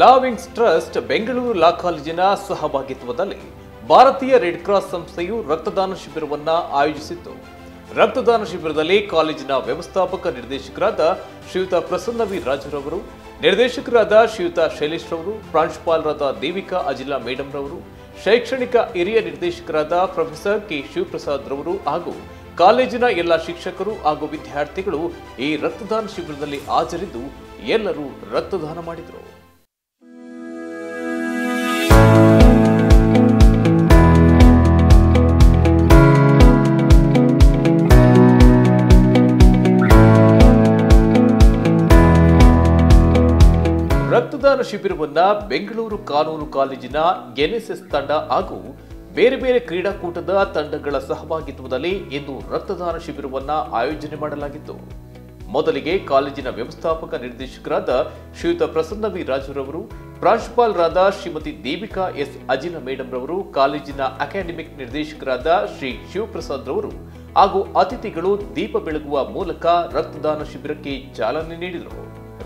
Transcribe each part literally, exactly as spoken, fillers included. ಲಾವಿಂಗ್ಸ್ trust Bengaluru ಲಾ ಕಾಲೇಜಿನ ಸಹಭಾಗಿತ್ವದಲ್ಲಿ ಭಾರತೀಯ ರೆಡ್ ಕ್ರಾಸ್ ಸಂಸ್ಥೆಯು ರಕ್ತದಾನ ಶಿಬಿರವನ್ನು ಆಯೋಜಿಸಿತ್ತು. ರಕ್ತದಾನ ಶಿಬಿರದಲ್ಲಿ ಕಾಲೇಜಿನ ವ್ಯವಸ್ಥಾಪಕ ನಿರ್ದೇಶಕರಾದ ಶ್ರೀಯುತ ಪ್ರಸನ್ನ ವಿ ರಾಜರವರು, ನಿರ್ದೇಶಕರಾದ ಶ್ರೀಯುತ ಶೈಲೇಶ್ ರವರು, ಪ್ರಾಂಶುಪಾಲರಾದ ದೇವಿಕಾ ಅಜಿಲಾ ಮೇಡಮ್ ರವರು, ಶೈಕ್ಷಣಿಕ ಹಿರಿಯ ನಿರ್ದೇಶಕರಾದ ಪ್ರೊಫೆಸರ್ ಕೆ ಶಿವಪ್ರಸಾದ್ ರವರು ಹಾಗೂ ಕಾಲೇಜಿನ ಎಲ್ಲ ಶಿಕ್ಷಕರು ಹಾಗೂ ವಿದ್ಯಾರ್ಥಿಗಳು ಈ ರಕ್ತದಾನ ಶಿಬಿರದಲ್ಲಿ ಹಾಜರಿದ್ದು ಎಲ್ಲರೂ ರಕ್ತದಾನ ಮಾಡಿದರು. ರಕ್ತದಾನ ಶಿಬಿರವನ್ನು ಬೆಂಗಳೂರು ಕಾನೂನು ಕಾಲೇಜಿನ ಎನ್ಎಸ್ಎಸ್ ತಂಡ ಹಾಗೂ ಬೇರೆ ಬೇರೆ ಕ್ರೀಡಾಕೂಟದ ತಂಡಗಳ ಸಹಭಾಗಿತ್ವದಲ್ಲಿ ಇಂದು ರಕ್ತದಾನ ಶಿಬಿರವನ್ನು ಆಯೋಜನೆ ಮಾಡಲಾಗಿತ್ತು. ಮೊದಲಿಗೆ ಕಾಲೇಜಿನ ವ್ಯವಸ್ಥಾಪಕ ನಿರ್ದೇಶಕರಾದ ಶ್ರೀಯುತ ಪ್ರಸನ್ನ ವಿ ರಾಜರವರು, ಪ್ರಾಂಶುಪಾಲರಾದ ಶ್ರೀಮತಿ ದೇವಿಕಾ ಎಸ್ ಅಜಿಲಾ ಮೇಡಮ್ ರವರು, ಕಾಲೇಜಿನ ಅಕಾಡೆಮಿಕ್ ನಿರ್ದೇಶಕರಾದ ಶ್ರೀ ಶಿವಪ್ರಸಾದ್ ರವರು ಹಾಗೂ ಅತಿಥಿಗಳು ದೀಪ ಬೆಳಗುವ ಮೂಲಕ ರಕ್ತದಾನ ಶಿಬಿರಕ್ಕೆ ಚಾಲನೆ ನೀಡಿದರು.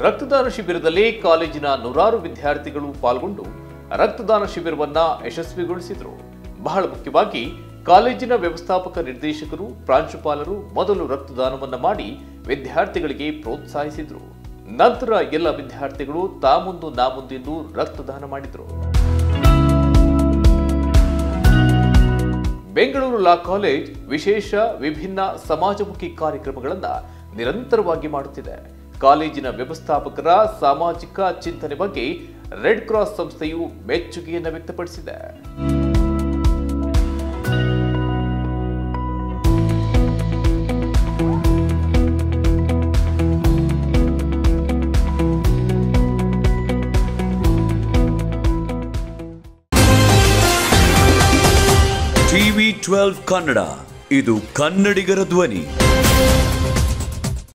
ರಕ್ತದಾನ ಶಿಬಿರದಲ್ಲಿ ಕಾಲೇಜಿನ ನೂರಾರು ವಿದ್ಯಾರ್ಥಿಗಳು ಪಾಲ್ಗೊಂಡು ರಕ್ತದಾನ ಶಿಬಿರವನ್ನು ಯಶಸ್ವಿಗೊಳಿಸಿದರು. ಬಹಳ ಮುಖ್ಯವಾಗಿ ಕಾಲೇಜಿನ ವ್ಯವಸ್ಥಾಪಕ ನಿರ್ದೇಶಕರು, ಪ್ರಾಂಶುಪಾಲರು ಮೊದಲು ರಕ್ತದಾನವನ್ನು ಮಾಡಿ ವಿದ್ಯಾರ್ಥಿಗಳಿಗೆ ಪ್ರೋತ್ಸಾಹಿಸಿದರು. ನಂತರ ಎಲ್ಲ ವಿದ್ಯಾರ್ಥಿಗಳು ತಾಮುಂದು ನಾಮುಂದೆಂದು ರಕ್ತದಾನ ಮಾಡಿದರು. ಬೆಂಗಳೂರು ಲಾ ಕಾಲೇಜ್ ವಿಶೇಷ ವಿಭಿನ್ನ ಸಮಾಜಮುಖಿ ಕಾರ್ಯಕ್ರಮಗಳನ್ನು ನಿರಂತರವಾಗಿ ಮಾಡುತ್ತಿದೆ. ಕಾಲೇಜಿನ ವ್ಯವಸ್ಥಾಪಕರ ಸಾಮಾಜಿಕ ಚಿಂತನೆ ಬಗ್ಗೆ ರೆಡ್ ಕ್ರಾಸ್ ಸಂಸ್ಥೆಯು ಮೆಚ್ಚುಗೆಯನ್ನು ವ್ಯಕ್ತಪಡಿಸಿದೆ. ಟಿವಿ ಟ್ವೆಲ್ವ್ ಕನ್ನಡ, ಇದು ಕನ್ನಡಿಗರ ಧ್ವನಿ.